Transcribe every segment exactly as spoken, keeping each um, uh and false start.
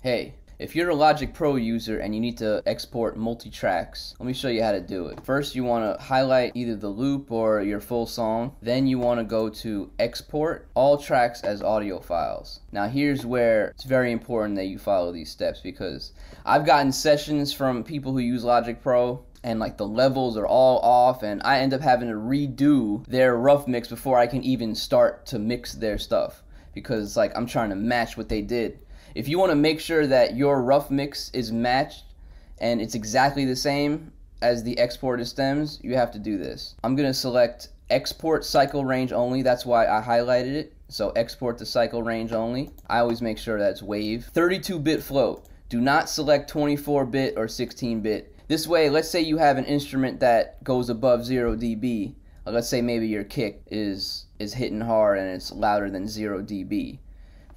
Hey, if you're a Logic Pro user and you need to export multi-tracks, let me show you how to do it. First, you want to highlight either the loop or your full song. Then you want to go to Export All Tracks as Audio Files. Now here's where it's very important that you follow these steps, because I've gotten sessions from people who use Logic Pro and like the levels are all off, and I end up having to redo their rough mix before I can even start to mix their stuff, because like I'm trying to match what they did. If you want to make sure that your rough mix is matched and it's exactly the same as the exported stems, you have to do this. I'm going to select export cycle range only. That's why I highlighted it. So export the cycle range only. I always make sure that's wave. thirty-two bit float. Do not select twenty-four bit or sixteen bit. This way, let's say you have an instrument that goes above zero D B. Let's say maybe your kick is, is hitting hard and it's louder than zero D B.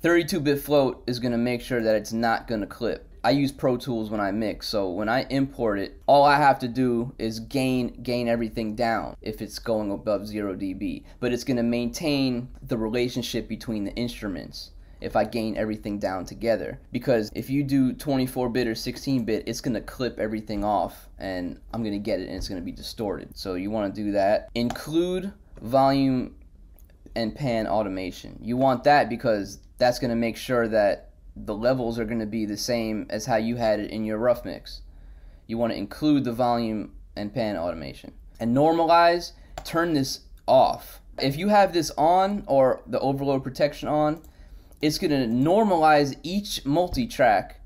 thirty-two bit float is going to make sure that it's not going to clip. I use Pro Tools when I mix, so when I import it, all I have to do is gain gain everything down if it's going above zero D B. But it's going to maintain the relationship between the instruments if I gain everything down together. Because if you do twenty-four bit or sixteen bit, it's going to clip everything off and I'm going to get it and it's going to be distorted. So you want to do that. Include volume and pan automation. You want that because that's going to make sure that the levels are going to be the same as how you had it in your rough mix. You want to include the volume and pan automation. And normalize, turn this off. If you have this on or the overload protection on, it's going to normalize each multi-track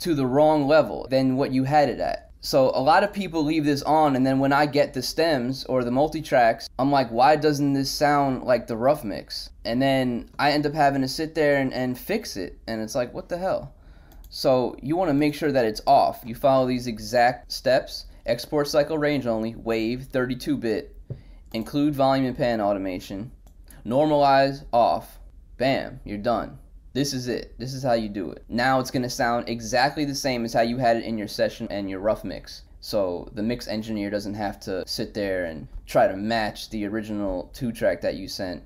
to the wrong level than what you had it at. So a lot of people leave this on, and then when I get the stems or the multi-tracks, I'm like, why doesn't this sound like the rough mix? And then I end up having to sit there and, and fix it, and it's like, what the hell? So you want to make sure that it's off. You follow these exact steps: export cycle range only, wave, thirty-two bit, include volume and pan automation, normalize, off, bam, you're done. This is it. This is how you do it. Now it's going to sound exactly the same as how you had it in your session and your rough mix. So the mix engineer doesn't have to sit there and try to match the original two track that you sent.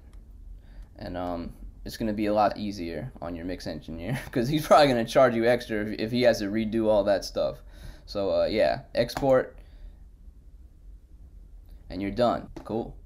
And um, it's going to be a lot easier on your mix engineer, because he's probably going to charge you extra if, if he has to redo all that stuff. So uh, yeah, export and you're done. Cool.